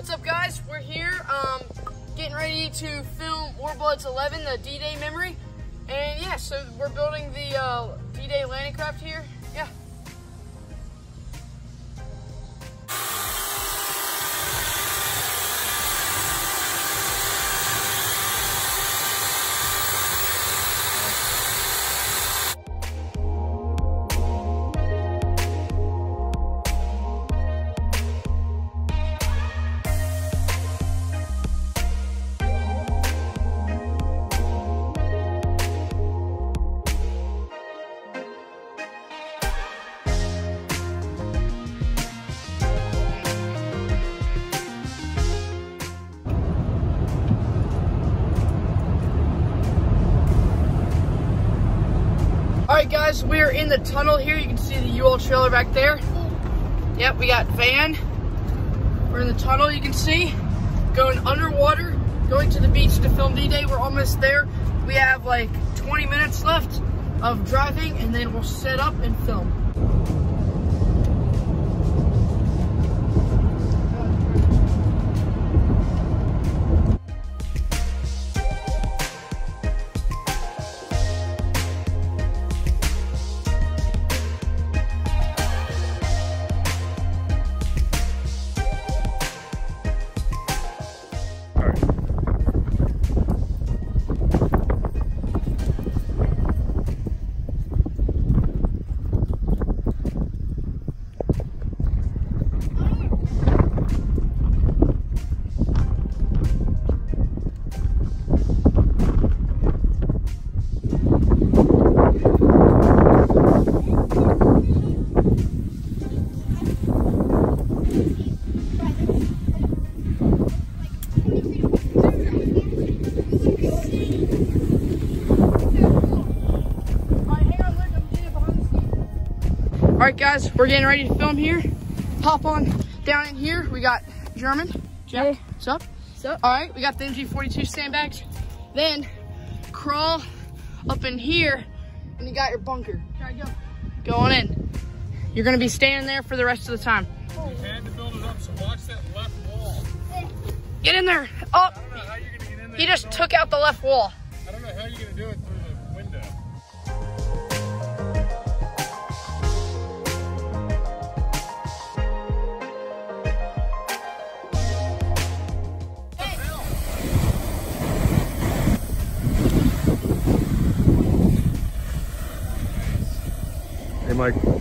What's up, guys? We're here getting ready to film War Bloods 11, the D-Day memory. And yeah, so we're building the D-Day landing craft here. Yeah. Alright guys, we're in the tunnel here. You can see the UL trailer back there. Yep, we got van. We're in the tunnel, you can see. Going underwater, going to the beach to film D-Day. We're almost there. We have like 20 minutes left of driving and then we'll set up and film. Alright guys, we're getting ready to film here. Hop on down in here. We got Jack, hey. What's up? What's up? Alright, we got the MG42 sandbags. Then, crawl up in here, and you got your bunker. Try to go. Go on in. You're going to be standing there for the rest of the time. You had to build it up, so watch that left wall. Get in there. Up. I don't know how you're going to get in there. He just took out the left wall. I don't know how you're going to do it through the window. Like